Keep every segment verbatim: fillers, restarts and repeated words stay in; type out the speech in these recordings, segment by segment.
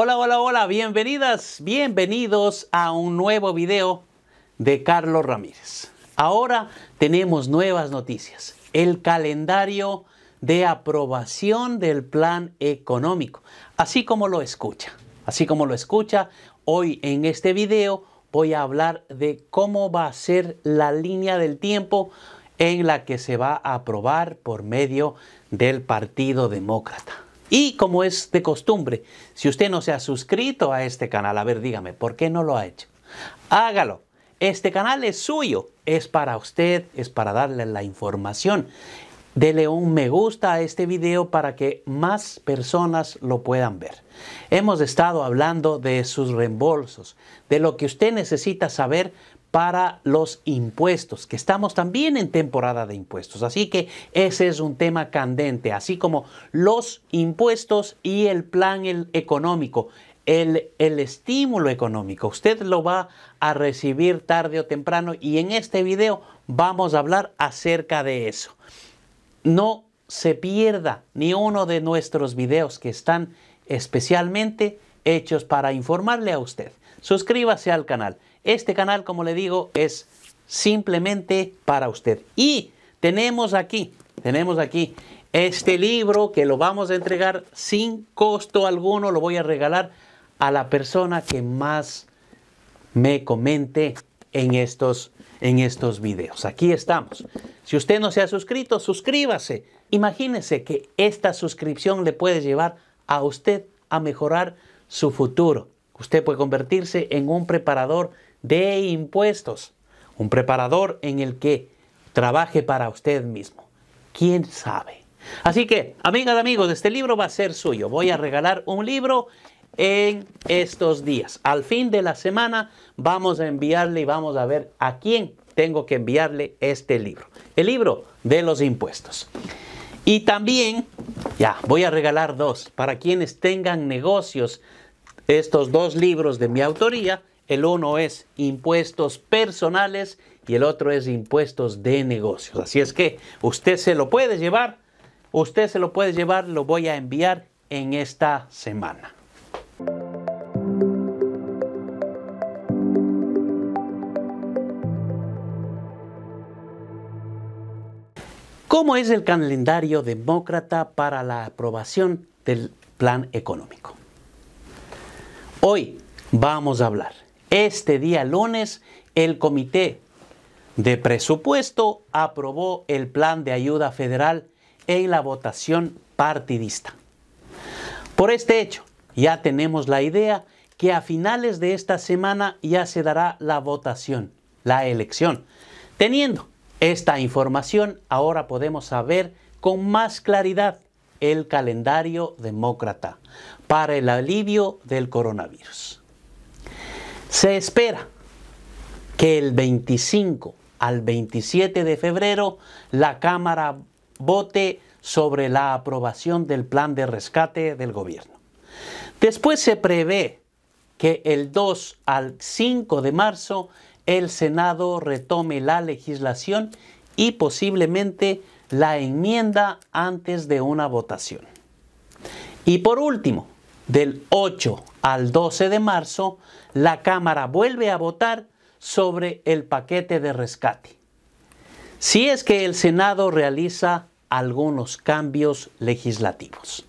Hola, hola, hola, bienvenidas, bienvenidos a un nuevo video de Carlos Ramírez. Ahora tenemos nuevas noticias. El calendario de aprobación del plan económico, así como lo escucha. Así como lo escucha, hoy en este video voy a hablar de cómo va a ser la línea del tiempo en la que se va a aprobar por medio del Partido Demócrata. Y como es de costumbre, si usted no se ha suscrito a este canal, a ver, dígame, ¿por qué no lo ha hecho? Hágalo. Este canal es suyo, es para usted, es para darle la información. Dele un me gusta a este video para que más personas lo puedan ver. Hemos estado hablando de sus reembolsos, de lo que usted necesita saber para los impuestos, que estamos también en temporada de impuestos. Así que ese es un tema candente, así como los impuestos y el plan económico, el, el estímulo económico. Usted lo va a recibir tarde o temprano y en este video vamos a hablar acerca de eso. No se pierda ni uno de nuestros videos que están especialmente hechos para informarle a usted. Suscríbase al canal. Este canal, como le digo, es simplemente para usted. Y tenemos aquí, tenemos aquí este libro que lo vamos a entregar sin costo alguno. Lo voy a regalar a la persona que más me comente en estos, en estos videos. Aquí estamos. Si usted no se ha suscrito, suscríbase. Imagínese que esta suscripción le puede llevar a usted a mejorar su futuro. Usted puede convertirse en un preparador de impuestos, un preparador en el que trabaje para usted mismo. ¿Quién sabe? Así que, amigas y amigos, este libro va a ser suyo. Voy a regalar un libro en estos días. Al fin de la semana vamos a enviarle y vamos a ver a quién tengo que enviarle este libro. El libro de los impuestos. Y también, ya, voy a regalar dos para quienes tengan negocios. Estos dos libros de mi autoría, el uno es Impuestos Personales y el otro es Impuestos de Negocios. Así es que usted se lo puede llevar, usted se lo puede llevar, lo voy a enviar en esta semana. ¿Cómo es el calendario demócrata para la aprobación del plan económico? Hoy vamos a hablar. Este día lunes, el Comité de Presupuesto aprobó el plan de ayuda federal en la votación partidista. Por este hecho, ya tenemos la idea que a finales de esta semana ya se dará la votación, la elección. Teniendo esta información, ahora podemos saber con más claridad el calendario demócrata para el alivio del coronavirus. Se espera que el veinticinco al veintisiete de febrero la Cámara vote sobre la aprobación del plan de rescate del gobierno. Después se prevé que el dos al cinco de marzo el Senado retome la legislación y posiblemente la enmienda antes de una votación. Y por último, del ocho al doce de marzo, la Cámara vuelve a votar sobre el paquete de rescate, si es que el Senado realiza algunos cambios legislativos.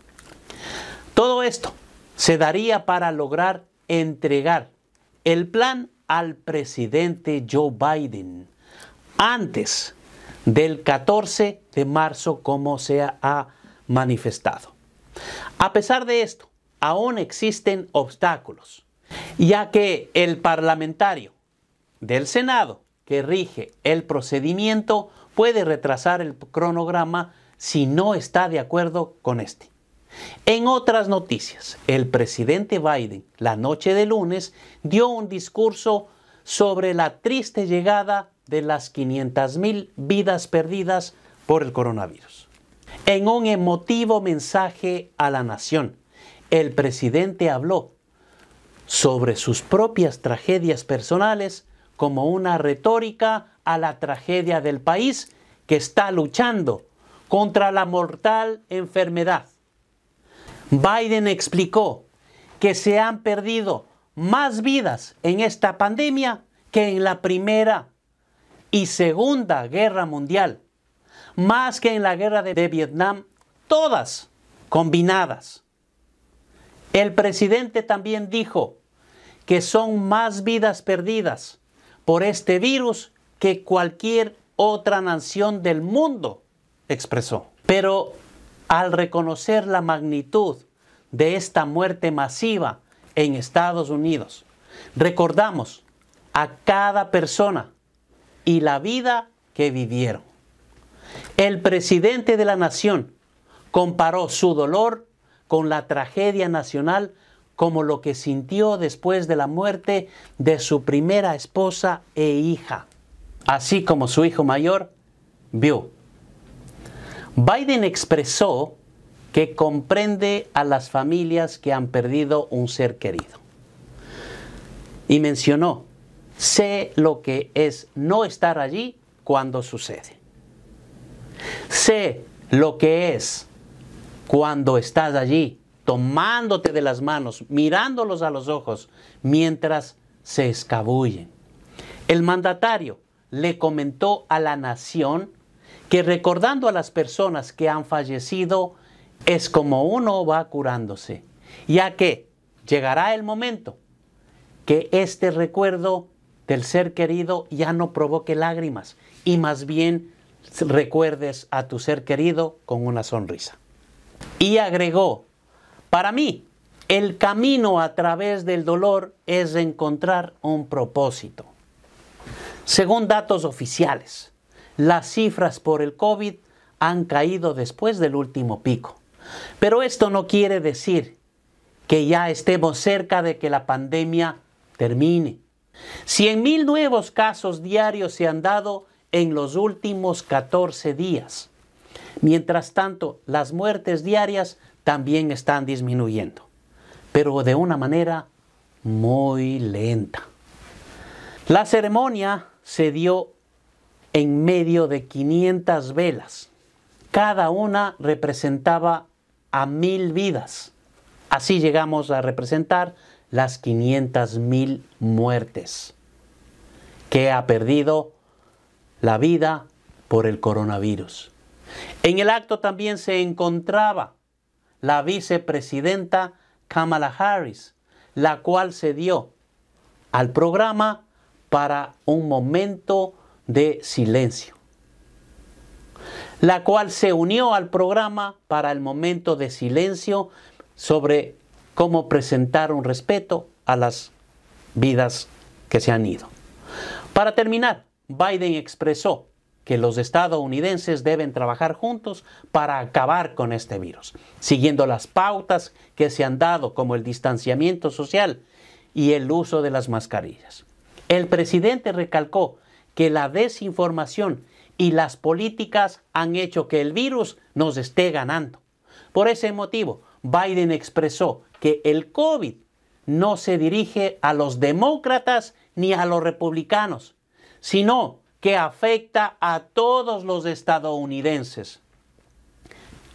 Todo esto se daría para lograr entregar el plan al presidente Joe Biden antes del catorce de marzo, como se ha manifestado. A pesar de esto, aún existen obstáculos, ya que el parlamentario del Senado que rige el procedimiento puede retrasar el cronograma si no está de acuerdo con este. En otras noticias, el presidente Biden, la noche de lunes, dio un discurso sobre la triste llegada de las quinientas mil vidas perdidas por el coronavirus. En un emotivo mensaje a la nación, el presidente habló sobre sus propias tragedias personales como una retórica a la tragedia del país que está luchando contra la mortal enfermedad. Biden explicó que se han perdido más vidas en esta pandemia que en la Primera y Segunda Guerra Mundial, más que en la guerra de Vietnam, todas combinadas. El presidente también dijo que son más vidas perdidas por este virus que cualquier otra nación del mundo, expresó. Pero al reconocer la magnitud de esta muerte masiva en Estados Unidos, recordamos a cada persona y la vida que vivieron. El presidente de la nación comparó su dolor con la tragedia nacional como lo que sintió después de la muerte de su primera esposa e hija, así como su hijo mayor, Beau. Biden expresó que comprende a las familias que han perdido un ser querido. Y mencionó, sé lo que es no estar allí cuando sucede. Sé lo que es cuando estás allí, tomándote de las manos, mirándolos a los ojos, mientras se escabullen. El mandatario le comentó a la nación que recordando a las personas que han fallecido es como uno va curándose, ya que llegará el momento que este recuerdo del ser querido ya no provoque lágrimas y más bien recuerdes a tu ser querido con una sonrisa. Y agregó, para mí, el camino a través del dolor es encontrar un propósito. Según datos oficiales, las cifras por el COVID han caído después del último pico. Pero esto no quiere decir que ya estemos cerca de que la pandemia termine. cien mil nuevos casos diarios se han dado en los últimos catorce días. Mientras tanto, las muertes diarias también están disminuyendo, pero de una manera muy lenta. La ceremonia se dio en medio de quinientas velas. Cada una representaba a mil vidas. Así llegamos a representar las quinientas mil muertes que ha perdido la vida por el coronavirus. En el acto también se encontraba la vicepresidenta Kamala Harris, la cual se dio al programa para un momento de silencio. La cual se unió al programa para el momento de silencio sobre cómo presentar un respeto a las vidas que se han ido. Para terminar, Biden expresó que los estadounidenses deben trabajar juntos para acabar con este virus, siguiendo las pautas que se han dado como el distanciamiento social y el uso de las mascarillas. El presidente recalcó que la desinformación y las políticas han hecho que el virus nos esté ganando. Por ese motivo, Biden expresó que el COVID no se dirige a los demócratas ni a los republicanos, sino que afecta a todos los estadounidenses.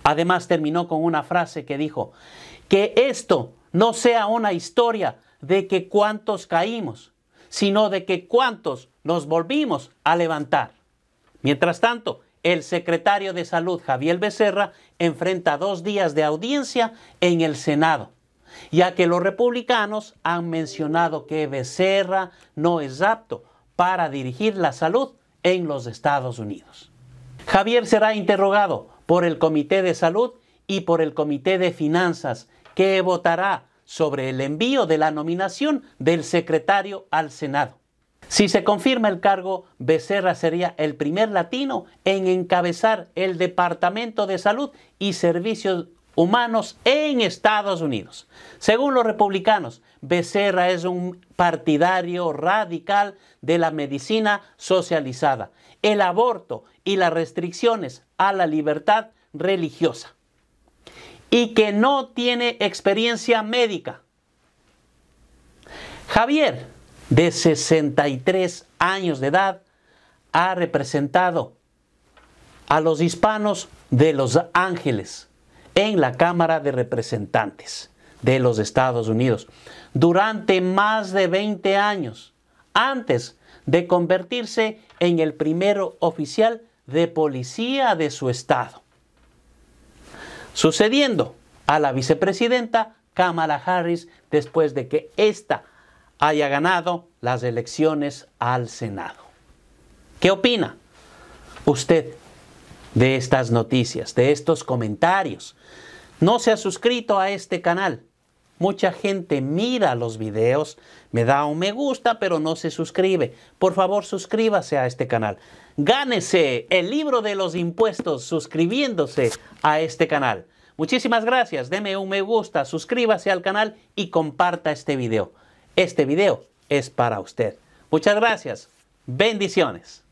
Además, terminó con una frase que dijo, que esto no sea una historia de que cuántos caímos, sino de que cuántos nos volvimos a levantar. Mientras tanto, el secretario de Salud, Javier Becerra, enfrenta dos días de audiencia en el Senado, ya que los republicanos han mencionado que Becerra no es apto para dirigir la salud en los Estados Unidos. Javier será interrogado por el Comité de Salud y por el Comité de Finanzas, que votará sobre el envío de la nominación del secretario al Senado. Si se confirma el cargo, Becerra sería el primer latino en encabezar el Departamento de Salud y Servicios Humanos en Estados Unidos. Según los republicanos, Becerra es un partidario radical de la medicina socializada, el aborto y las restricciones a la libertad religiosa, y que no tiene experiencia médica. Javier, de sesenta y tres años de edad, ha representado a los hispanos de Los Ángeles en la Cámara de Representantes de los Estados Unidos durante más de veinte años, antes de convertirse en el primer oficial de policía de su estado, sucediendo a la vicepresidenta Kamala Harris después de que ésta haya ganado las elecciones al Senado. ¿Qué opina usted de estas noticias, de estos comentarios? ¿No se ha suscrito a este canal? Mucha gente mira los videos, me da un me gusta, pero no se suscribe. Por favor, suscríbase a este canal. Gánese el libro de los impuestos suscribiéndose a este canal. Muchísimas gracias. Deme un me gusta, suscríbase al canal y comparta este video. Este video es para usted. Muchas gracias. Bendiciones.